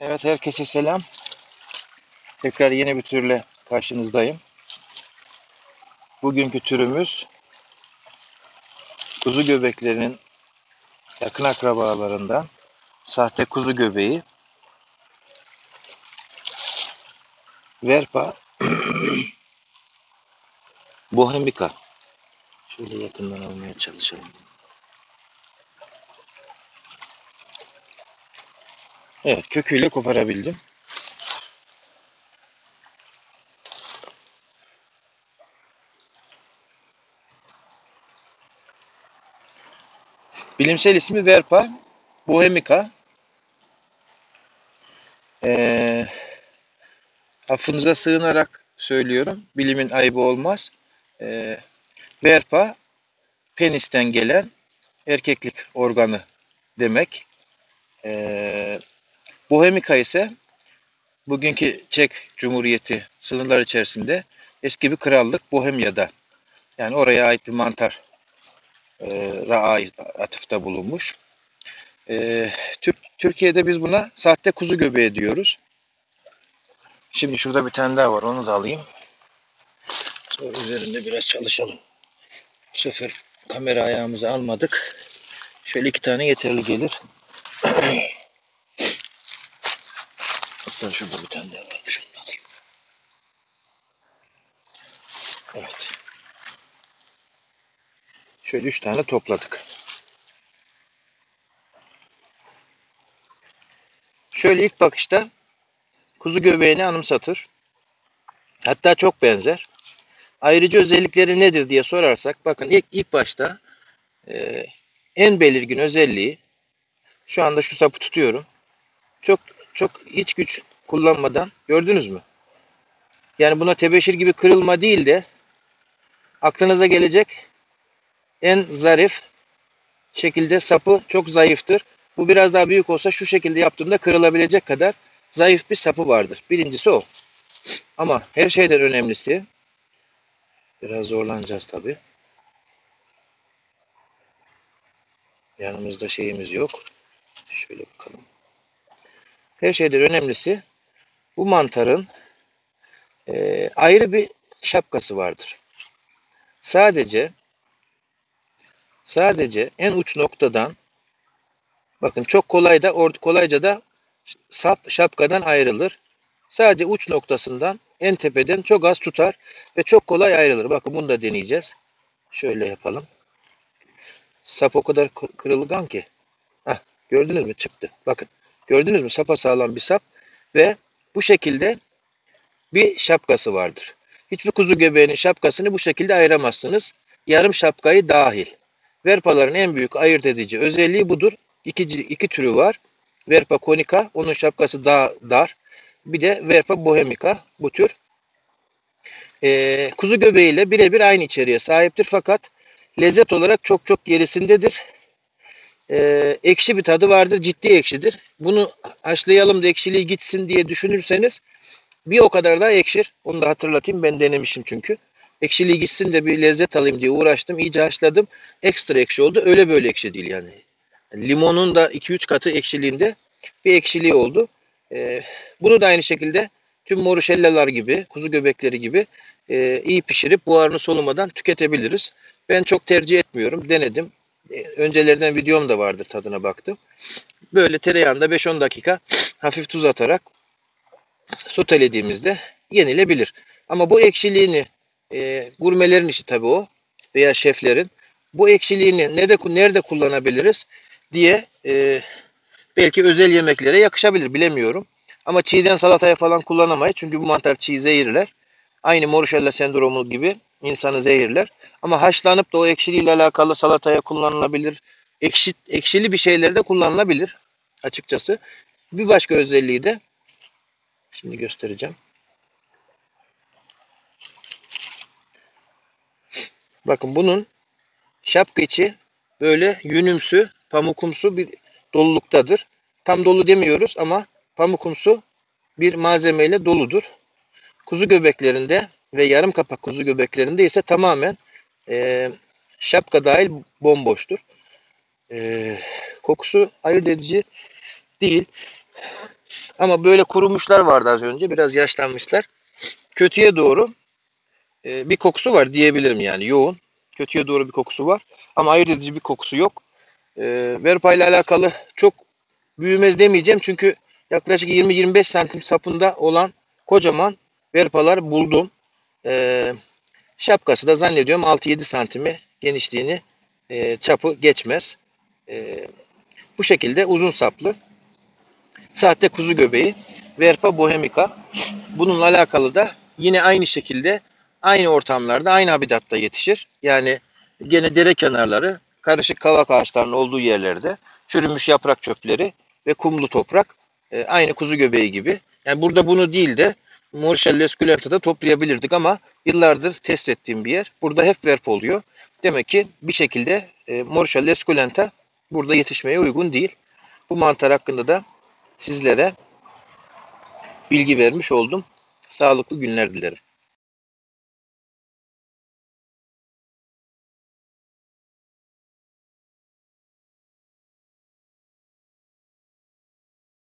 Evet, herkese selam. Tekrar yeni bir türle karşınızdayım. Bugünkü türümüz kuzu göbeklerinin yakın akrabalarından sahte kuzu göbeği Verpa bohemica. Şöyle yakından almaya çalışalım. Evet, köküyle koparabildim. Bilimsel ismi Verpa bohemica. Affınıza sığınarak söylüyorum, bilimin ayıbı olmaz. Verpa, penisten gelen erkeklik organı demek. Bohemica ise bugünkü Çek Cumhuriyeti sınırlar içerisinde eski bir krallık Bohemya'da, yani oraya ait bir mantar atıfta bulunmuş. Türkiye'de biz buna sahte kuzu göbeği diyoruz. Şimdi şurada bir tane daha var, onu da alayım. Sonra üzerinde biraz çalışalım. Bu sefer kamera ayağımıza almadık. Şöyle iki tane yeterli gelir. Hatta şurada bir tane daha varmış. Evet. Şöyle 3 tane topladık. Şöyle ilk bakışta kuzu göbeğini anımsatır. Hatta çok benzer. Ayrıcı özellikleri nedir diye sorarsak, bakın ilk başta en belirgin özelliği, şu anda şu sapı tutuyorum. Çok hiç güç kullanmadan, gördünüz mü? Yani buna tebeşir gibi kırılma değil de aklınıza gelecek en zarif şekilde, sapı çok zayıftır. Bu biraz daha büyük olsa şu şekilde yaptığımda kırılabilecek kadar zayıf bir sapı vardır. Birincisi o. Ama her şeyden önemlisi, biraz zorlanacağız tabii. Yanımızda şeyimiz yok. Şöyle bakalım. Her şeyden önemlisi, bu mantarın ayrı bir şapkası vardır. Sadece en uç noktadan, bakın çok kolayca da sap şapkadan ayrılır. Sadece uç noktasından, en tepeden çok az tutar ve çok kolay ayrılır. Bakın bunu da deneyeceğiz. Şöyle yapalım. Sap o kadar kırılgan ki. Heh, gördünüz mü? Çıktı. Bakın. Gördünüz mü? Sapasağlam bir sap ve bu şekilde bir şapkası vardır. Hiçbir kuzu göbeğinin şapkasını bu şekilde ayıramazsınız. Yarım şapkayı dahil. Verpaların en büyük ayırt edici özelliği budur. İki türü var. Verpa konika, onun şapkası daha dar. Bir de Verpa bohemica, bu tür. Kuzu göbeğiyle birebir aynı içeriğe sahiptir fakat lezzet olarak çok gerisindedir. Ekşi bir tadı vardır, ciddi ekşidir. Bunu haşlayalım da ekşiliği gitsin diye düşünürseniz bir o kadar daha ekşir. Onu da hatırlatayım, ben denemişim çünkü. Ekşiliği gitsin de bir lezzet alayım diye uğraştım, iyice haşladım. Ekstra ekşi oldu, öyle böyle ekşi değil yani. Limonun da 2-3 katı ekşiliğinde bir ekşiliği oldu. Bunu da aynı şekilde tüm morchellalar gibi, kuzu göbekleri gibi iyi pişirip buharını solumadan tüketebiliriz. Ben çok tercih etmiyorum, denedim. Öncelerden videom da vardır, tadına baktım. Böyle tereyağında 5-10 dakika hafif tuz atarak sotelediğimizde yenilebilir. Ama bu ekşiliğini gurmelerin işi tabii o, veya şeflerin. Bu ekşiliğini nerede kullanabiliriz diye belki özel yemeklere yakışabilir, bilemiyorum. Ama çiğden salataya falan kullanamayız. Çünkü bu mantar çiğ zehirler. Aynı Morchella sendromu gibi insanı zehirler. Ama haşlanıp da o ekşiliğiyle alakalı salataya kullanılabilir. Ekşili bir şeylerde kullanılabilir açıkçası. Bir başka özelliği de şimdi göstereceğim. Bakın bunun şapka içi böyle yünümsü, pamukumsu bir doluluktadır. Tam dolu demiyoruz ama pamukumsu bir malzemeyle doludur. Kuzu göbeklerinde ve yarım kapak kuzu göbeklerinde ise tamamen şapka dahil bomboştur. Kokusu ayırt edici değil. Ama böyle kurumuşlar vardı az önce. Biraz yaşlanmışlar. Kötüye doğru bir kokusu var diyebilirim yani. Yoğun. Kötüye doğru bir kokusu var. Ama ayırt edici bir kokusu yok. Verpa ile alakalı çok büyümez demeyeceğim. Çünkü yaklaşık 20-25 santim sapında olan kocaman verpalar buldum. Şapkası da zannediyorum 6-7 santimi genişliğini çapı geçmez. Bu şekilde uzun saplı. Sahte kuzu göbeği. Verpa bohemica. Bununla alakalı da yine aynı şekilde aynı ortamlarda, aynı habitatta yetişir. Yani gene dere kenarları, karışık kavak ağaçlarının olduğu yerlerde çürümüş yaprak çöpleri ve kumlu toprak aynı kuzu göbeği gibi. Yani burada bunu değil de Morchella esculenta'da toplayabilirdik ama yıllardır test ettiğim bir yer. Burada hep verpa oluyor. Demek ki bir şekilde Morchella esculenta burada yetişmeye uygun değil. Bu mantar hakkında da sizlere bilgi vermiş oldum. Sağlıklı günler dilerim.